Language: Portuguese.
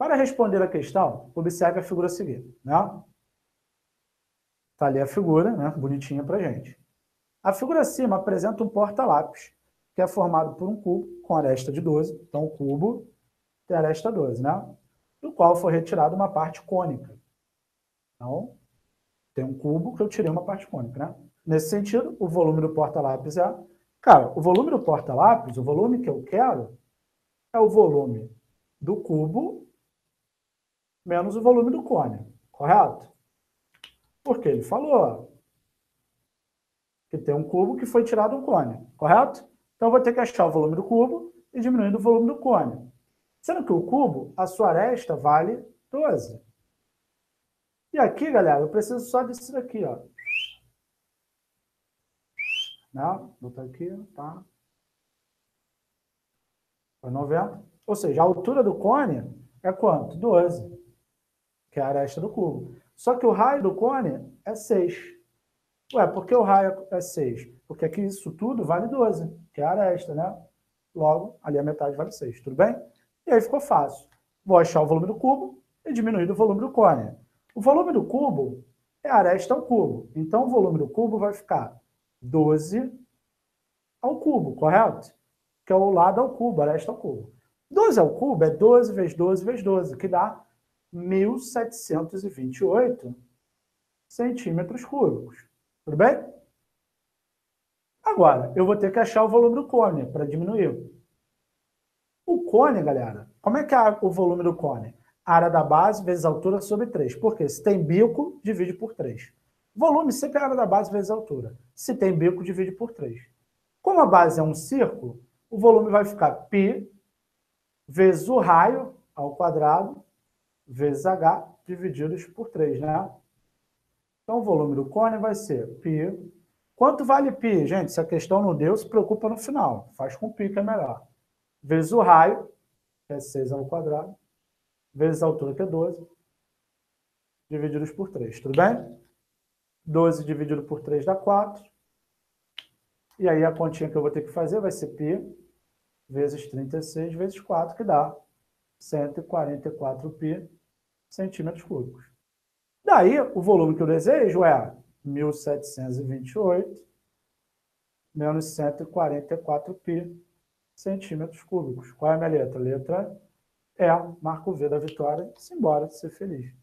Para responder a questão, observe a figura seguinte, né? Está ali a figura, né? Bonitinha para a gente. A figura acima apresenta um porta-lápis, que é formado por um cubo com aresta de 12. Então, o cubo tem aresta 12, né? Do qual foi retirada uma parte cônica. Então, tem um cubo que eu tirei uma parte cônica, né? Nesse sentido, o volume do porta-lápis é... Cara, o volume do porta-lápis, o volume que eu quero, é o volume do cubo menos o volume do cone, correto? Porque ele falou que tem um cubo que foi tirado um cone, correto? Então, eu vou ter que achar o volume do cubo e diminuindo o volume do cone. Sendo que o cubo, a sua aresta vale 12. E aqui, galera, eu preciso só disso daqui, ó. Vou botar aqui, tá? Foi 90. Ou seja, a altura do cone é quanto? 12, que é a aresta do cubo. Só que o raio do cone é 6. Ué, por que o raio é 6? Porque aqui isso tudo vale 12, que é a aresta, né? Logo, ali a metade vale 6, tudo bem? E aí ficou fácil. Vou achar o volume do cubo e diminuir o volume do cone. O volume do cubo é a aresta ao cubo. Então, o volume do cubo vai ficar 12 ao cubo, correto? Que é o lado ao cubo, a aresta ao cubo. 12 ao cubo é 12 vezes 12 vezes 12, que dá 1.728 centímetros cúbicos. Tudo bem? Agora, eu vou ter que achar o volume do cone para diminuir. O cone, galera, como é que é o volume do cone? A área da base vezes a altura sobre 3. Porque se tem bico, divide por 3. Volume sempre é a área da base vezes a altura. Se tem bico, divide por 3. Como a base é um círculo, o volume vai ficar π vezes o raio ao quadrado vezes h divididos por 3, né? Então, o volume do cone vai ser π. Quanto vale π? Gente, se a questão não deu, se preocupa no final. Faz com π que é melhor. Vezes o raio, que é 6 ao quadrado, vezes a altura, que é 12, divididos por 3, tudo bem? 12 dividido por 3 dá 4. E aí a continha que eu vou ter que fazer vai ser π vezes 36 vezes 4, que dá 144π centímetros cúbicos. Daí, o volume que eu desejo é 1.728 menos 144π centímetros cúbicos. Qual é a minha letra? Letra E, marca o V da vitória, simbora, ser feliz.